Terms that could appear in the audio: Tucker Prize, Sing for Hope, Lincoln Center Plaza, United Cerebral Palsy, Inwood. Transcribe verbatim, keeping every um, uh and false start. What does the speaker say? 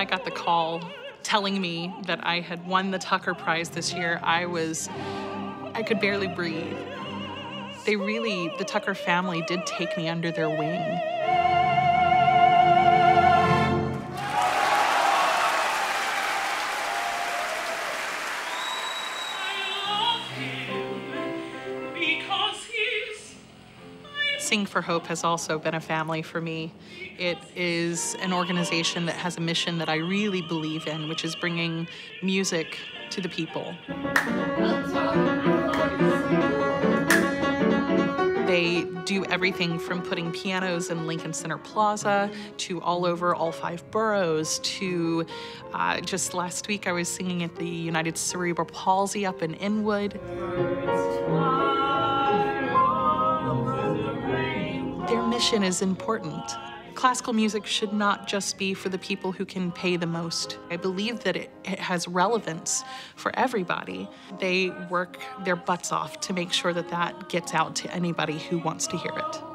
I got the call telling me that I had won the Tucker Prize this year, I was, I could barely breathe. They really, the Tucker family did take me under their wing. Sing for Hope has also been a family for me. It is an organization that has a mission that I really believe in, which is bringing music to the people. They do everything from putting pianos in Lincoln Center Plaza to all over all five boroughs to uh, just last week I was singing at the United Cerebral Palsy up in Inwood. Their mission is important. Classical music should not just be for the people who can pay the most. I believe that it, it has relevance for everybody. They work their butts off to make sure that that gets out to anybody who wants to hear it.